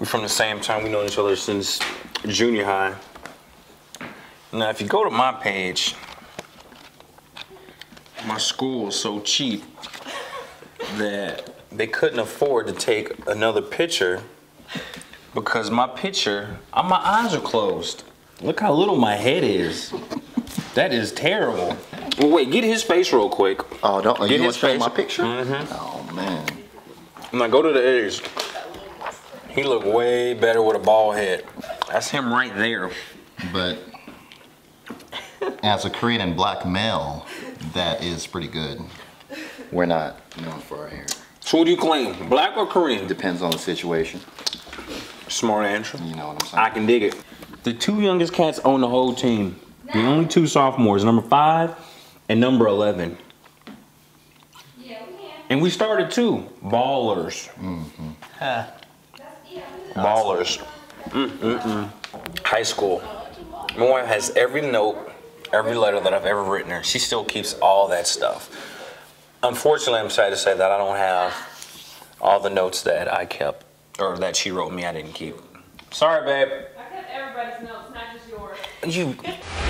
We're from the same time. We've known each other since junior high. Now, if you go to my page, my school was so cheap that they couldn't afford to take another picture because my picture, my eyes are closed. Look how little my head is. That is terrible. Well, wait, get his face real quick. Oh, don't get you his face. My picture? Mm-hmm. Oh, man. Now go to the edge. He looked way better with a bald head. That's him right there. But as a Korean and black male, that is pretty good. We're not known for our hair. So what do you claim, black or Korean? Depends on the situation. Smart answer. You know what I'm saying. I can dig it. The two youngest cats own the whole team. The only two sophomores, number 5 and number 11. Yeah, we can. And we started too. Ballers. Mm-hmm. Ballers. High school. My wife has every note, every letter that I've ever written her. She still keeps all that stuff. Unfortunately, I'm sad to say that I don't have all the notes that I kept, or that she wrote me I didn't keep. Sorry, babe. I kept everybody's notes, not just yours. You...